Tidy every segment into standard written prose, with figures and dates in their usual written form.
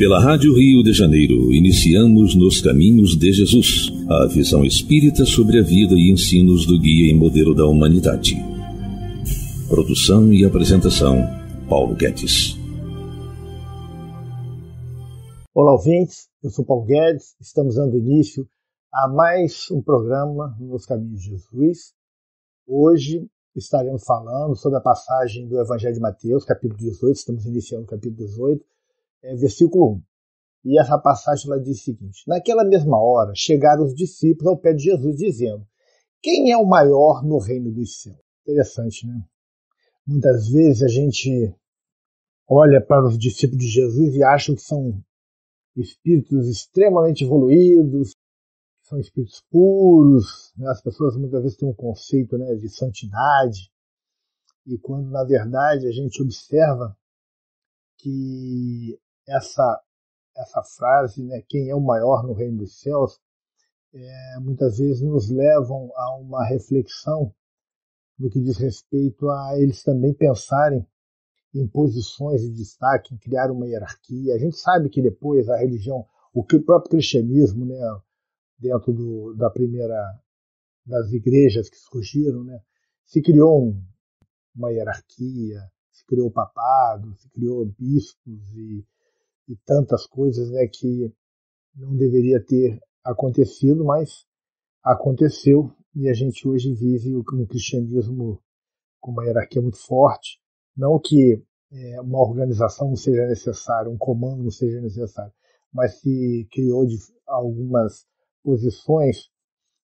Pela Rádio Rio de Janeiro, iniciamos Nos Caminhos de Jesus, a visão espírita sobre a vida e ensinos do guia e modelo da humanidade. Produção e apresentação, Paulo Guedes. Olá, ouvintes. Eu sou Paulo Guedes. Estamos dando início a mais um programa Nos Caminhos de Jesus. Hoje estaremos falando sobre a passagem do Evangelho de Mateus, capítulo 18. Estamos iniciando o capítulo 18, versículo 1. E essa passagem ela diz o seguinte: naquela mesma hora chegaram os discípulos ao pé de Jesus, dizendo: quem é o maior no reino dos céus? Interessante, né? Muitas vezes a gente olha para os discípulos de Jesus e acha que são espíritos extremamente evoluídos, são espíritos puros, né? As pessoas muitas vezes têm um conceito, né, de santidade, e quando na verdade a gente observa que essa frase, né, quem é o maior no reino dos céus, muitas vezes nos levam a uma reflexão no que diz respeito a eles também pensarem em posições de destaque, em criar uma hierarquia. A gente sabe que depois a religião, o próprio cristianismo, né, dentro das igrejas que surgiram, né, se criou uma hierarquia, se criou papado, se criou bispos e tantas coisas, né, que não deveria ter acontecido, mas aconteceu, e a gente hoje vive um cristianismo com uma hierarquia muito forte. Não que uma organização não seja necessária, um comando não seja necessário, mas se criou algumas posições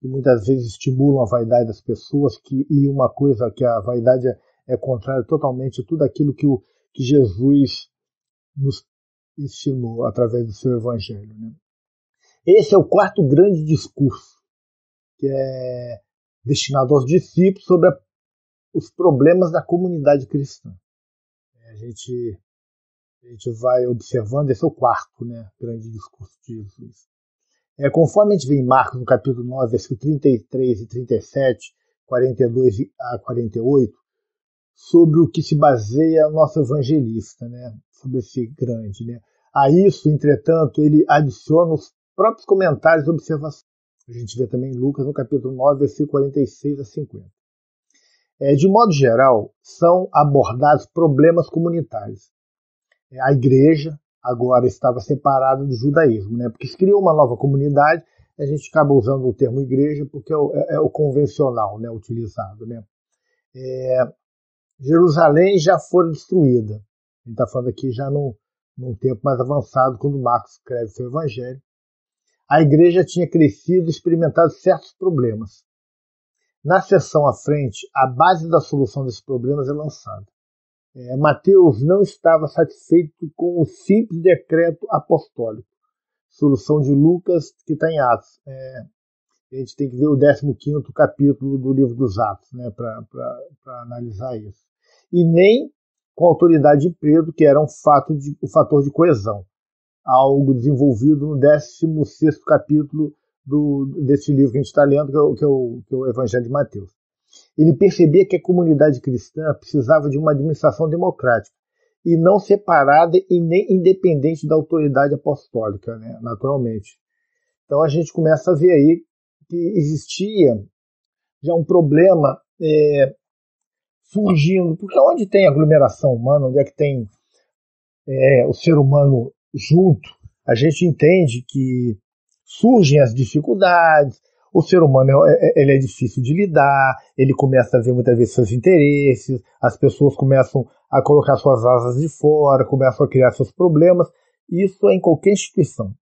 que muitas vezes estimulam a vaidade das pessoas, e uma coisa que a vaidade é contrária totalmente a tudo aquilo que Jesus nos ensinou através do seu Evangelho, né? Esse é o quarto grande discurso, que é destinado aos discípulos sobre os problemas da comunidade cristã. A gente vai observando, esse é o quarto, né, grande discurso de Jesus. Conforme a gente vê em Marcos, no capítulo 9, versículos 33 e 37, 42 a 48, sobre o que se baseia nosso evangelista, né, sobre esse grande, né. A isso, entretanto, ele adiciona os próprios comentários e observações. A gente vê também em Lucas, no capítulo 9, versículos 46 a 50. De modo geral, são abordados problemas comunitários. A igreja agora estava separada do judaísmo, né? Porque se criou uma nova comunidade, a gente acaba usando o termo igreja porque é o convencional, né, utilizado, né? Jerusalém já foi destruída. A gente está falando aqui já num tempo mais avançado, quando Marcos escreve seu evangelho. A igreja tinha crescido e experimentado certos problemas. Na sessão à frente, a base da solução desses problemas é lançada. Mateus não estava satisfeito com o simples decreto apostólico, solução de Lucas, que está em Atos. A gente tem que ver o 15º capítulo do livro dos Atos, né, para analisar isso. E nem com a autoridade de Pedro, que era o fator de coesão, algo desenvolvido no 16º capítulo desse livro que a gente está lendo, que é o Evangelho de Mateus. Ele percebia que a comunidade cristã precisava de uma administração democrática e não separada e nem independente da autoridade apostólica, né, naturalmente. Então a gente começa a ver aí que existia já um problema surgindo, porque onde tem aglomeração humana, onde é que tem o ser humano junto, a gente entende que surgem as dificuldades, o ser humano ele é difícil de lidar, ele começa a ver muitas vezes seus interesses, as pessoas começam a colocar suas asas de fora, começam a criar seus problemas. Isso é em qualquer instituição.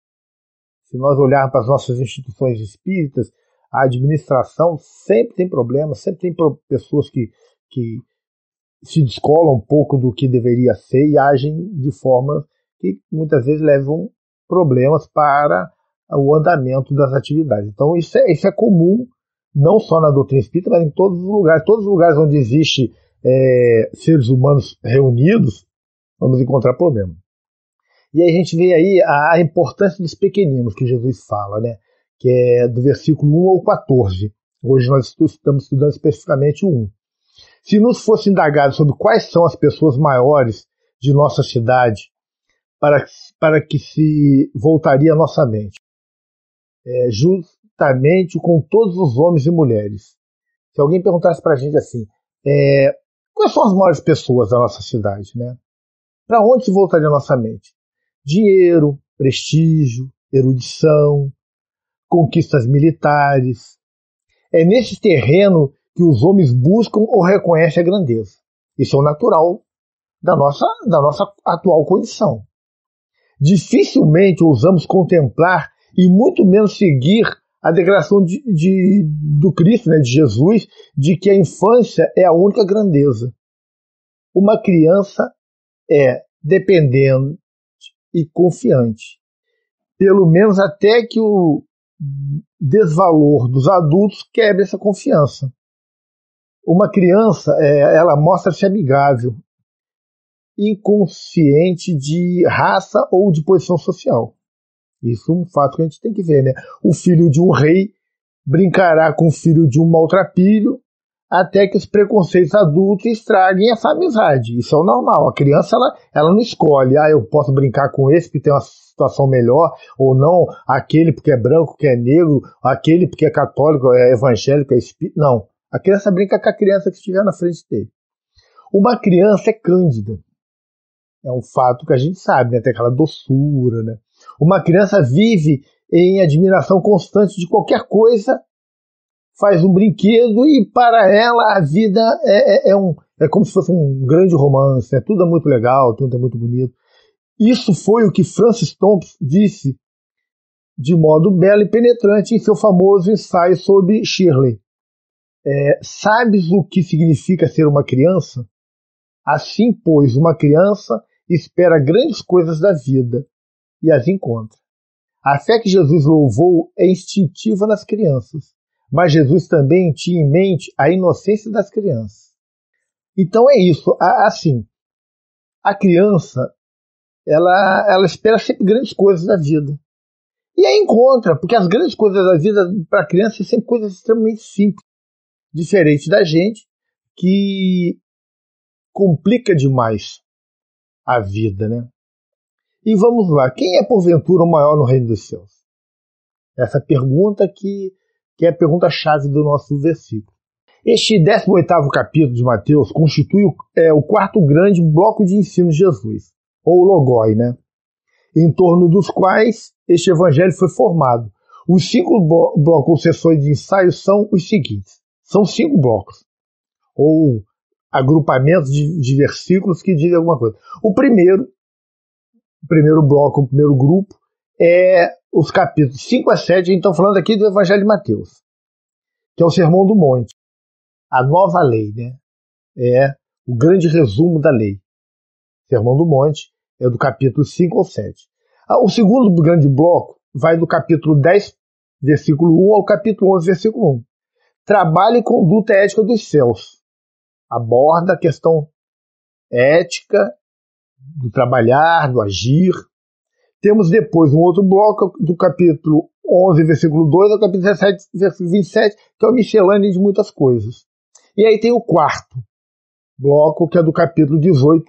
Se nós olharmos para as nossas instituições espíritas, a administração sempre tem problemas, sempre tem pessoas que se descolam um pouco do que deveria ser e agem de forma que muitas vezes levam problemas para o andamento das atividades. Então isso é comum, não só na doutrina espírita, mas em todos os lugares onde existe seres humanos reunidos, vamos encontrar problema. E aí a gente vê aí a importância dos pequeninos que Jesus fala, né, que é do versículo 1 ao 14. Hoje nós estamos estudando especificamente o 1. Se nos fosse indagado sobre quais são as pessoas maiores de nossa cidade, para que se voltaria a nossa mente, justamente com todos os homens e mulheres. Se alguém perguntasse para a gente assim, quais são as maiores pessoas da nossa cidade, né? Para onde se voltaria a nossa mente? Dinheiro, prestígio, erudição, conquistas militares. É nesse terreno que os homens buscam ou reconhecem a grandeza. Isso é o natural da nossa atual condição. Dificilmente ousamos contemplar e muito menos seguir a declaração do Cristo, né, de Jesus, de que a infância é a única grandeza. Uma criança é dependente e confiante, pelo menos até que o desvalor dos adultos quebre essa confiança. Uma criança, ela mostra-se amigável, inconsciente de raça ou de posição social. Isso é um fato que a gente tem que ver, né? O filho de um rei brincará com o filho de um maltrapilho até que os preconceitos adultos estraguem essa amizade. Isso é o normal. A criança ela não escolhe, eu posso brincar com esse porque tem uma situação melhor, ou não, aquele porque é branco, porque é negro, aquele porque é católico, é evangélico, é espírita. Não. A criança brinca com a criança que estiver na frente dele. Uma criança é cândida. É um fato que a gente sabe, né? Tem aquela doçura, né? Uma criança vive em admiração constante de qualquer coisa, faz um brinquedo e para ela a vida é como se fosse um grande romance, né? Tudo é muito legal, tudo é muito bonito. Isso foi o que Francis Thompson disse de modo belo e penetrante em seu famoso ensaio sobre Shirley. Sabes o que significa ser uma criança? Assim, pois, uma criança espera grandes coisas da vida e as encontra. A fé que Jesus louvou é instintiva nas crianças, mas Jesus também tinha em mente a inocência das crianças. Então é isso, assim, a criança ela espera sempre grandes coisas da vida e a encontra, porque as grandes coisas da vida para a criança são sempre coisas extremamente simples. Diferente da gente, que complica demais a vida, né? E vamos lá, quem é porventura o maior no reino dos céus? Essa pergunta que é a pergunta-chave do nosso versículo. Este 18º capítulo de Mateus constitui o quarto grande bloco de ensino de Jesus, ou logoi, né? Em torno dos quais este evangelho foi formado. Os 5 blocos ou sessões de ensaio são os seguintes. São 5 blocos, ou agrupamentos de versículos que dizem alguma coisa. O primeiro bloco, o primeiro grupo, é os capítulos 5 a 7, então falando aqui do Evangelho de Mateus, que é o Sermão do Monte, a nova lei, né? É o grande resumo da lei. Sermão do Monte é do capítulo 5 ao 7. O segundo grande bloco vai do capítulo 10, versículo 1, ao capítulo 11, versículo 1. Trabalho e conduta ética dos céus. Aborda a questão ética, do trabalhar, do agir. Temos depois um outro bloco do capítulo 11, versículo 2, ao capítulo 17, versículo 27, que é o miscelâneo de muitas coisas. E aí tem o quarto bloco, que é do capítulo 18,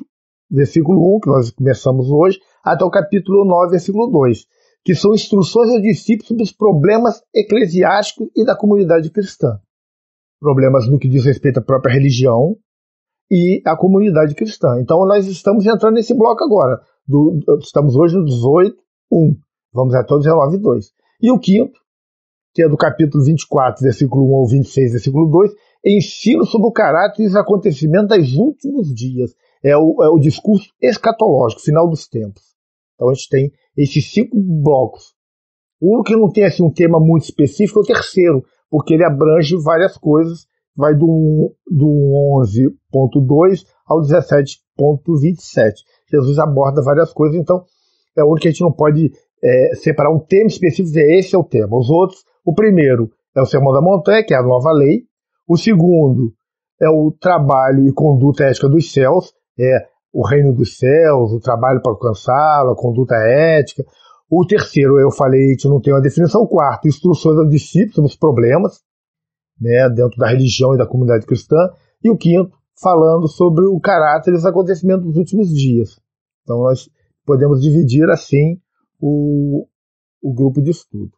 versículo 1, que nós começamos hoje, até o capítulo 9, versículo 2, que são instruções aos discípulos sobre os problemas eclesiásticos e da comunidade cristã. Problemas no que diz respeito à própria religião e à comunidade cristã. Então nós estamos entrando nesse bloco agora. Estamos hoje no 18:1. Vamos até o 19:2. E o quinto, que é do capítulo 24, versículo 1 ao 26, versículo 2, ensino sobre o caráter e os acontecimentos dos últimos dias. É o discurso escatológico, final dos tempos. Então a gente tem esses 5 blocos. O único que não tem assim, um tema muito específico é o terceiro, porque ele abrange várias coisas, vai do 11.2 ao 17.27. Jesus aborda várias coisas, então é o único que a gente não pode separar um tema específico e dizer esse é o tema. Os outros, o primeiro é o Sermão da Montanha, que é a nova lei. O segundo é o trabalho e conduta ética dos céus, o reino dos céus, o trabalho para alcançá-lo, a conduta ética. O terceiro, eu falei, a gente não tem uma definição. O quarto, instruções aos discípulos sobre os problemas, né, dentro da religião e da comunidade cristã. E o quinto, falando sobre o caráter e os acontecimentos dos últimos dias. Então nós podemos dividir assim o grupo de estudo.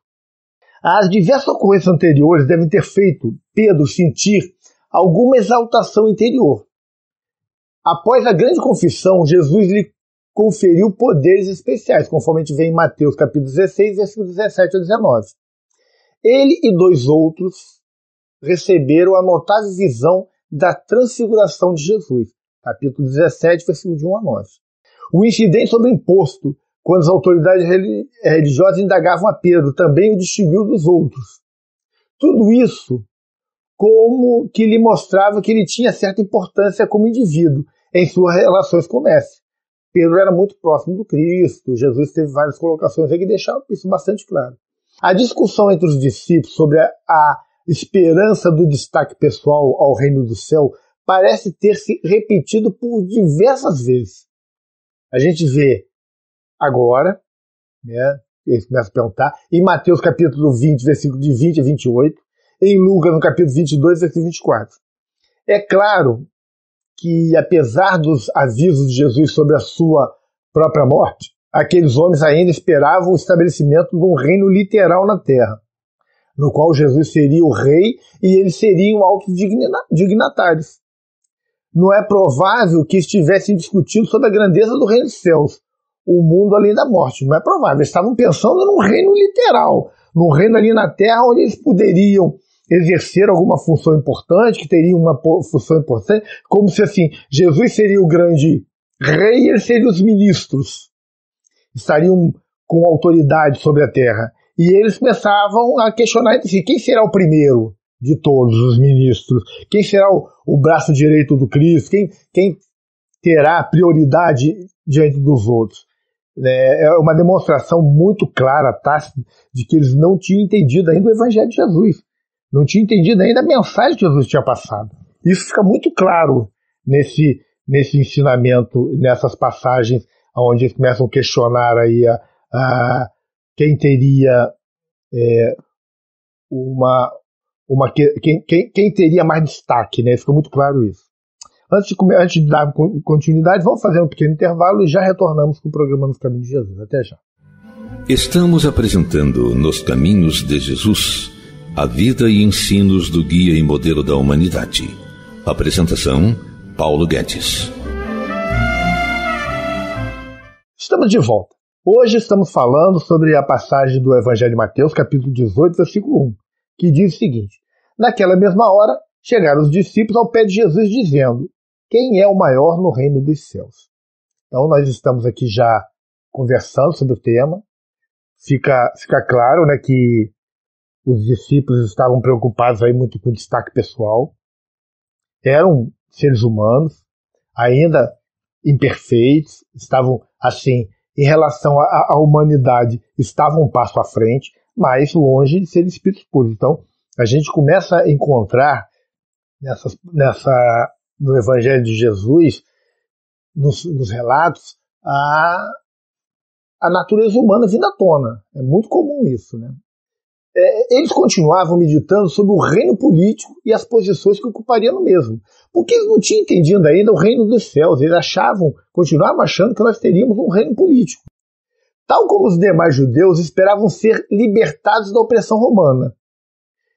As diversas ocorrências anteriores devem ter feito Pedro sentir alguma exaltação interior. Após a grande confissão, Jesus lhe conferiu poderes especiais, conforme a gente vê em Mateus capítulo 16, versículos 17 a 19. Ele e dois outros receberam a notável visão da transfiguração de Jesus, capítulo 17, versículo de 1 a 9. O incidente sobre o imposto, quando as autoridades religiosas indagavam a Pedro, também o distinguiu dos outros. Tudo isso como que lhe mostrava que ele tinha certa importância como indivíduo em suas relações com o Mestre. Pedro era muito próximo do Cristo, Jesus teve várias colocações que deixaram isso bastante claro. A discussão entre os discípulos sobre a esperança do destaque pessoal ao reino do céu parece ter se repetido por diversas vezes. A gente vê agora, né, eles começam a perguntar, em Mateus capítulo 20, versículo de 20 a 28, em Lucas, no capítulo 22, versículo 24. É claro que, apesar dos avisos de Jesus sobre a sua própria morte, aqueles homens ainda esperavam o estabelecimento de um reino literal na terra, no qual Jesus seria o rei e eles seriam altos dignatários. Não é provável que estivessem discutindo sobre a grandeza do reino dos céus, o mundo além da morte. Não é provável. Eles estavam pensando num reino literal, num reino ali na terra onde eles poderiam exercer alguma função importante, que teria uma função importante, como se assim, Jesus seria o grande rei e eles seriam os ministros, estariam com autoridade sobre a terra. E eles começavam a questionar entre si, quem será o primeiro de todos os ministros? Quem será o braço direito do Cristo? Quem terá prioridade diante dos outros? É uma demonstração muito clara, tácita, de que eles não tinham entendido ainda o Evangelho de Jesus. Não tinha entendido ainda a mensagem que Jesus tinha passado. Isso fica muito claro nesse ensinamento, nessas passagens onde eles começam a questionar aí quem teria quem teria mais destaque, né? Fica muito claro isso. Antes de dar continuidade, vamos fazer um pequeno intervalo e já retornamos com o programa Nos Caminhos de Jesus. Até já. Estamos apresentando Nos Caminhos de Jesus, a vida e ensinos do guia e modelo da humanidade. Apresentação, Paulo Guedes. Estamos de volta. Hoje estamos falando sobre a passagem do Evangelho de Mateus, capítulo 18, versículo 1, que diz o seguinte: naquela mesma hora, chegaram os discípulos ao pé de Jesus dizendo: quem é o maior no reino dos céus? Então nós estamos aqui já conversando sobre o tema. Fica claro, né, que os discípulos estavam preocupados aí muito com o destaque pessoal. Eram seres humanos, ainda imperfeitos, estavam assim, em relação à humanidade, estavam um passo à frente, mas longe de serem espíritos puros. Então a gente começa a encontrar no Evangelho de Jesus, nos relatos, a natureza humana vindo à tona. É muito comum isso, né? Eles continuavam meditando sobre o reino político e as posições que ocupariam no mesmo, porque eles não tinham entendido ainda o reino dos céus. Eles continuavam achando que nós teríamos um reino político. Tal como os demais judeus esperavam ser libertados da opressão romana.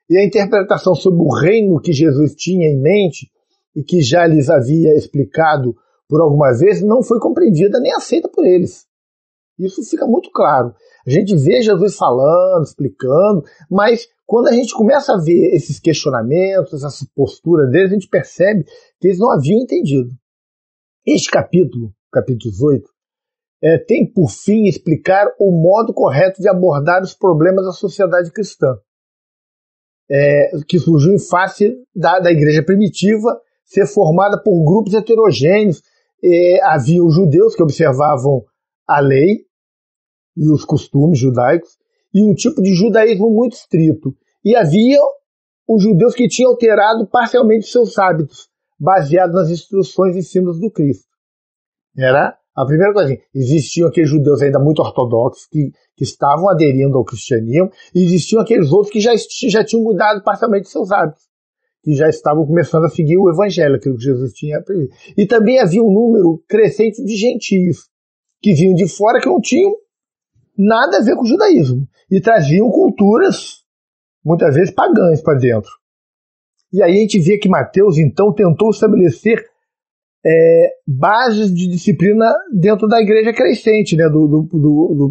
E a interpretação sobre o reino que Jesus tinha em mente e que já lhes havia explicado por algumas vezes não foi compreendida nem aceita por eles. Isso fica muito claro. A gente vê Jesus falando, explicando, mas quando a gente começa a ver esses questionamentos, essa postura deles, a gente percebe que eles não haviam entendido. Este capítulo, capítulo 18, tem por fim explicar o modo correto de abordar os problemas da sociedade cristã, que surgiu em face da igreja primitiva, ser formada por grupos heterogêneos. Havia os judeus que observavam a lei e os costumes judaicos, e um tipo de judaísmo muito estrito. E havia os judeus que tinham alterado parcialmente seus hábitos, baseados nas instruções e ensinos do Cristo. Era a primeira coisa. Existiam aqueles judeus ainda muito ortodoxos que estavam aderindo ao cristianismo, e existiam aqueles outros que já tinham mudado parcialmente seus hábitos, que já estavam começando a seguir o evangelho, aquilo que Jesus tinha aprendido. E também havia um número crescente de gentios, que vinham de fora, que não tinham nada a ver com o judaísmo, e traziam culturas, muitas vezes, pagãs para dentro. E aí a gente vê que Mateus, então, tentou estabelecer bases de disciplina dentro da igreja crescente, né, do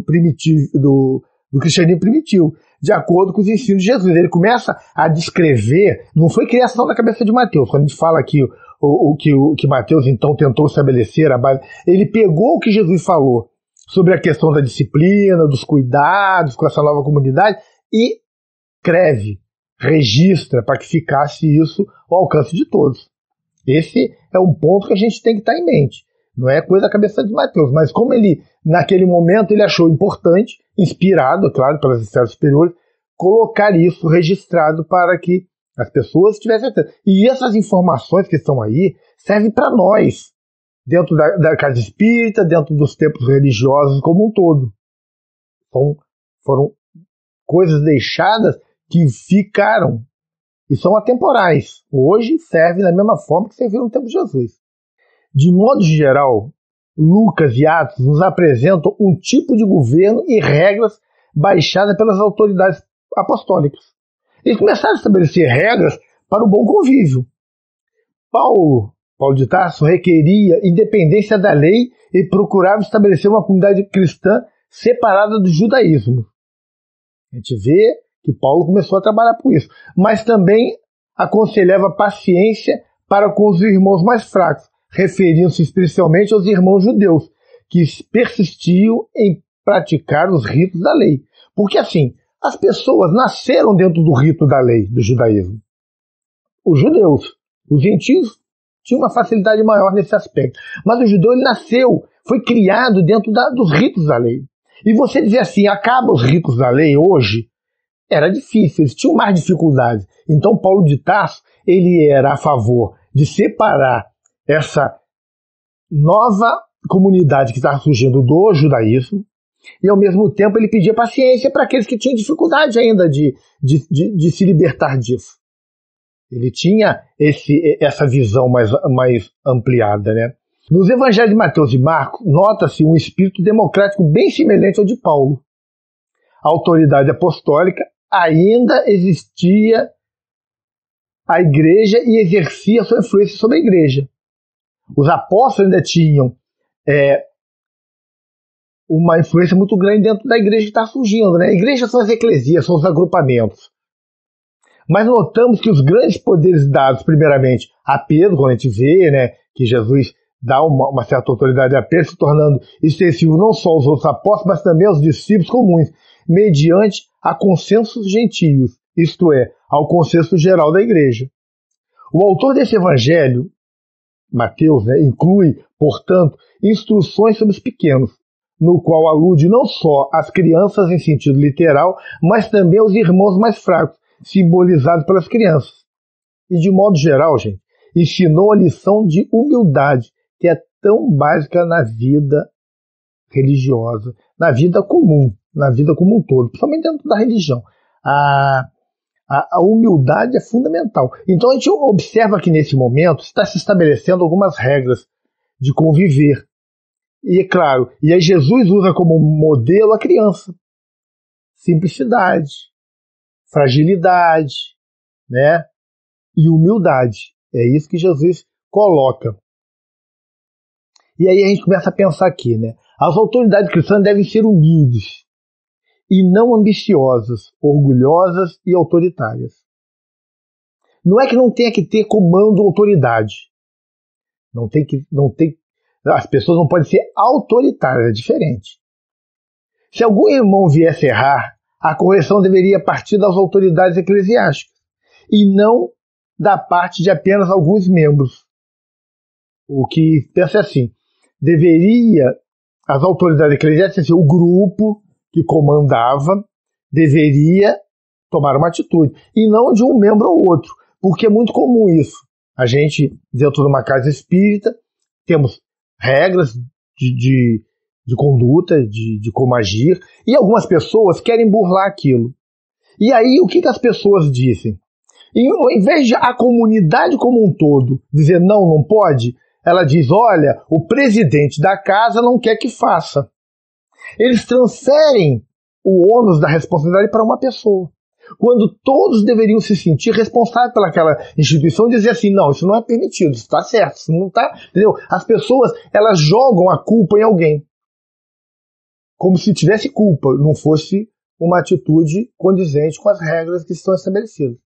cristianismo primitivo, de acordo com os ensinos de Jesus. Ele começa a descrever, não foi criação da cabeça de Mateus, quando a gente fala aqui o que Mateus então tentou estabelecer a base, ele pegou o que Jesus falou sobre a questão da disciplina, dos cuidados com essa nova comunidade e escreve, registra, para que ficasse isso ao alcance de todos. Esse é um ponto que a gente tem que estar em mente. Não é coisa da cabeça de Mateus, mas como ele, naquele momento, ele achou importante, inspirado, é claro, pelas esferas superiores, colocar isso registrado para que as pessoas tivessem acesso. E essas informações que estão aí servem para nós, dentro da casa espírita, dentro dos tempos religiosos como um todo. Então, foram coisas deixadas que ficaram e são atemporais. Hoje servem da mesma forma que serviram no tempo de Jesus. De modo geral, Lucas e Atos nos apresentam um tipo de governo e regras baixadas pelas autoridades apostólicas. Eles começaram a estabelecer regras para o bom convívio. Paulo de Tarso requeria independência da lei e procurava estabelecer uma comunidade cristã separada do judaísmo. A gente vê que Paulo começou a trabalhar por isso, mas também aconselhava paciência para com os irmãos mais fracos, referindo-se especialmente aos irmãos judeus, que persistiam em praticar os ritos da lei. Porque assim, as pessoas nasceram dentro do rito da lei, do judaísmo. Os judeus, os gentios, tinham uma facilidade maior nesse aspecto. Mas o judeu, ele nasceu, foi criado dentro dos ritos da lei. E você dizer assim, acaba os ritos da lei hoje, era difícil, eles tinham mais dificuldades. Então Paulo de Tarso, ele era a favor de separar essa nova comunidade que estava surgindo do judaísmo, e ao mesmo tempo ele pedia paciência para aqueles que tinham dificuldade ainda de se libertar disso. Ele tinha essa visão mais ampliada, né? Nos evangelhos de Mateus e Marcos, nota-se um espírito democrático bem semelhante ao de Paulo. A autoridade apostólica ainda existia a igreja e exercia sua influência sobre a igreja. Os apóstolos ainda tinham uma influência muito grande dentro da igreja que está surgindo, né? A igreja são as eclesias, são os agrupamentos. Mas notamos que os grandes poderes dados, primeiramente, a Pedro, quando a gente vê, né, que Jesus dá uma certa autoridade a Pedro, se tornando extensivo não só aos outros apóstolos, mas também aos discípulos comuns, mediante a consensos gentios, isto é, ao consenso geral da igreja. O autor desse evangelho, Mateus, né, inclui, portanto, instruções sobre os pequenos, no qual alude não só às crianças em sentido literal, mas também aos irmãos mais fracos, simbolizados pelas crianças. E de modo geral, gente, ensinou a lição de humildade, que é tão básica na vida religiosa, na vida comum, um todo, principalmente dentro da religião. A humildade é fundamental. Então a gente observa que nesse momento está se estabelecendo algumas regras de conviver. E é claro, e aí Jesus usa como modelo a criança. Simplicidade, fragilidade, né? E humildade. É isso que Jesus coloca. E aí a gente começa a pensar aqui, né? As autoridades cristãs devem ser humildes e não ambiciosas, orgulhosas e autoritárias. Não é que não tenha que ter comando ou autoridade. As pessoas não podem ser autoritárias, é diferente. Se algum irmão viesse errar, a correção deveria partir das autoridades eclesiásticas e não da parte de apenas alguns membros. O que pensa assim, as autoridades eclesiásticas, o grupo que comandava, deveria tomar uma atitude, e não de um membro ou outro, porque é muito comum isso. A gente, dentro de uma casa espírita, temos regras de conduta, de como agir, e algumas pessoas querem burlar aquilo. E aí, o que as pessoas dizem? E, ao invés de a comunidade como um todo dizer não pode, Ela diz, olha, o presidente da casa não quer que faça. Eles transferem o ônus da responsabilidade para uma pessoa, quando todos deveriam se sentir responsáveis pelaquela instituição e dizer assim, não, isso não é permitido, isso está certo, isso não está, entendeu? As pessoas, elas jogam a culpa em alguém, como se tivesse culpa, não fosse uma atitude condizente com as regras que estão estabelecidas.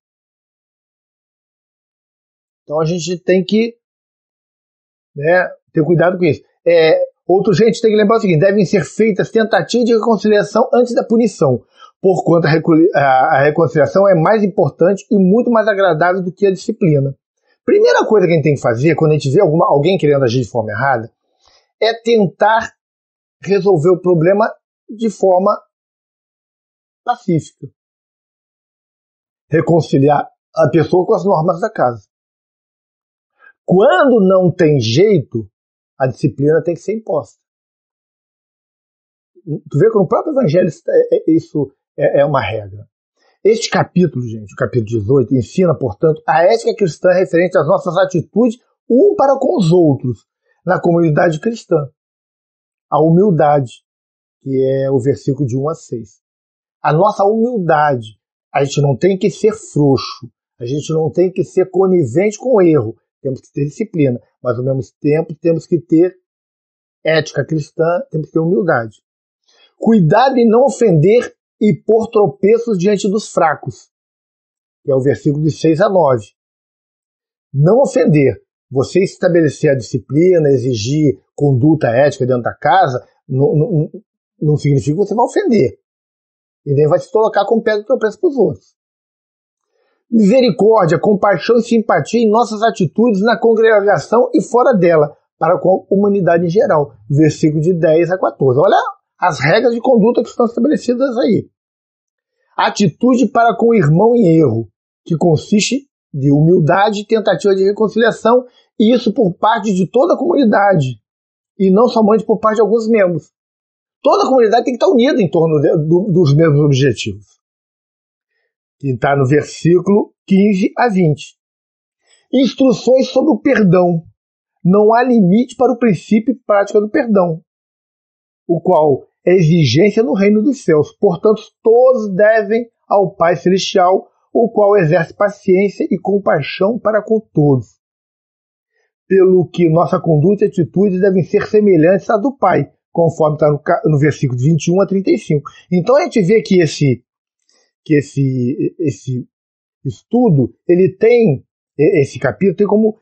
Então a gente tem que, né, ter cuidado com isso. Outro gente tem que lembrar o seguinte, devem ser feitas tentativas de reconciliação antes da punição, porquanto a reconciliação é mais importante e muito mais agradável do que a disciplina. Primeira coisa que a gente tem que fazer, quando a gente vê alguém querendo agir de forma errada, é tentar resolver o problema de forma pacífica. Reconciliar a pessoa com as normas da casa. Quando não tem jeito, a disciplina tem que ser imposta. Tu vê que no próprio Evangelho isso é uma regra. Este capítulo, gente, o capítulo 18, ensina, portanto, a ética cristã referente às nossas atitudes um para com os outros, na comunidade cristã. A humildade, que é o versículo de 1 a 6. A nossa humildade, a gente não tem que ser frouxo, a gente não tem que ser conivente com o erro, temos que ter disciplina, mas ao mesmo tempo temos que ter ética cristã, temos que ter humildade. Cuidado em não ofender e pôr tropeços diante dos fracos, que é o versículo de 6 a 9. Não ofender. Você estabelecer a disciplina, exigir conduta ética dentro da casa, não significa que você vai ofender. E nem vai se colocar com pedra de tropeço para os outros. Misericórdia, compaixão e simpatia em nossas atitudes na congregação e fora dela, para com a humanidade em geral. Versículo de 10 a 14. Olha as regras de conduta que estão estabelecidas aí. Atitude para com o irmão em erro, que consiste de humildade e tentativa de reconciliação, e isso por parte de toda a comunidade, e não somente por parte de alguns membros. Toda a comunidade tem que estar unida em torno dos mesmos objetivos. Que está no versículo 15 a 20. Instruções sobre o perdão. Não há limite para o princípio e prática do perdão, o qual é exigência no reino dos céus. Portanto, todos devem ao Pai Celestial, o qual exerce paciência e compaixão para com todos. Pelo que nossa conduta e atitude devem ser semelhantes à do Pai, conforme está no versículo 21 a 35. Então a gente vê que esse estudo, esse capítulo tem como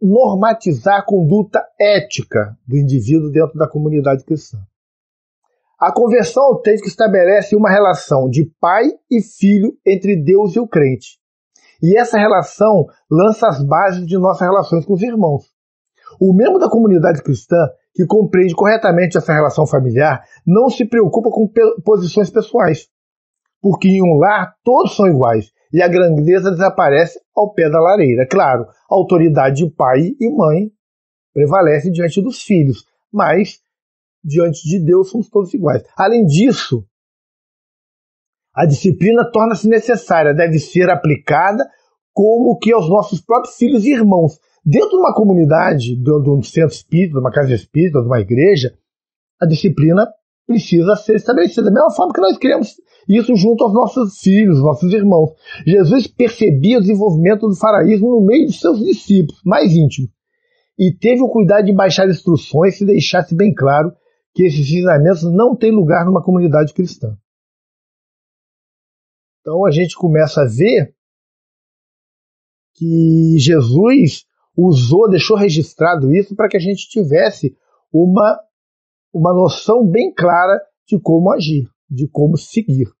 normatizar a conduta ética do indivíduo dentro da comunidade cristã. A conversão autêntica estabelece uma relação de pai e filho entre Deus e o crente. E essa relação lança as bases de nossas relações com os irmãos. O membro da comunidade cristã que compreende corretamente essa relação familiar não se preocupa com posições pessoais, porque em um lar todos são iguais e a grandeza desaparece ao pé da lareira. Claro, a autoridade de pai e mãe prevalece diante dos filhos, mas diante de Deus somos todos iguais. Além disso, a disciplina torna-se necessária, deve ser aplicada como que aos nossos próprios filhos e irmãos. Dentro de uma comunidade, de um centro espírita, de uma casa espírita, de uma igreja, a disciplina precisa ser estabelecida da mesma forma que nós queremos isso junto aos nossos filhos, nossos irmãos. Jesus percebia o desenvolvimento do farisaísmo no meio de seus discípulos mais íntimos e teve o cuidado de baixar instruções se deixasse bem claro que esses ensinamentos não têm lugar numa comunidade cristã. Então a gente começa a ver que Jesus deixou registrado isso para que a gente tivesse uma noção bem clara de como agir, de como seguir.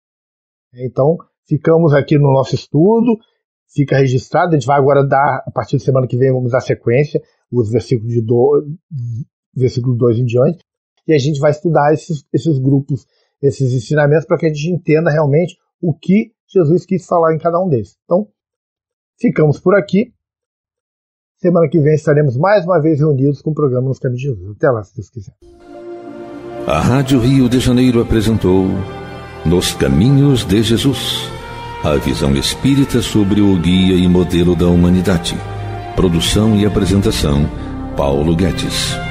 Então, ficamos aqui no nosso estudo, fica registrado, a gente vai agora dar, a partir da semana que vem, vamos dar sequência, os versículos de versículo 2 em diante, e a gente vai estudar esses grupos, esses ensinamentos, para que a gente entenda realmente o que Jesus quis falar em cada um deles. Então, ficamos por aqui. Semana que vem estaremos mais uma vez reunidos com o programa Nos Caminhos de Jesus. Até lá, se Deus quiser. A Rádio Rio de Janeiro apresentou Nos Caminhos de Jesus, a visão espírita sobre o guia e modelo da humanidade. Produção e apresentação, Paulo Guedes.